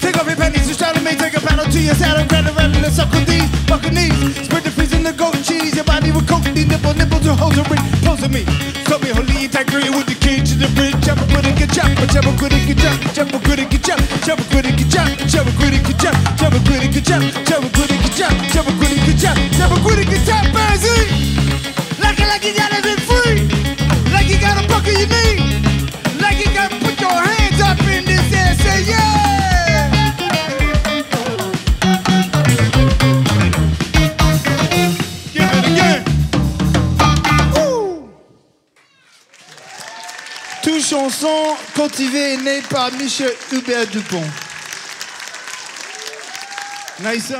Take off your panties, just try to make, take a panel to your saddle, grab the rattle and suck with these. Tell me who leads, I agree with the king to the bridge. Jump, good and get jump, jump, good and get jump, jump, good and get jump, jump, good and get jump, jump, good and get jump, jump, good and get jump, jump, good and get jump, jump, good and get jump, jump, good and get jump, Benzie. Like you gotta be free, like you gotta buckle your knee, like you gotta put your hands up in this air, say yeah. Chanson cultivée et née par Hubert Dupont. Nice.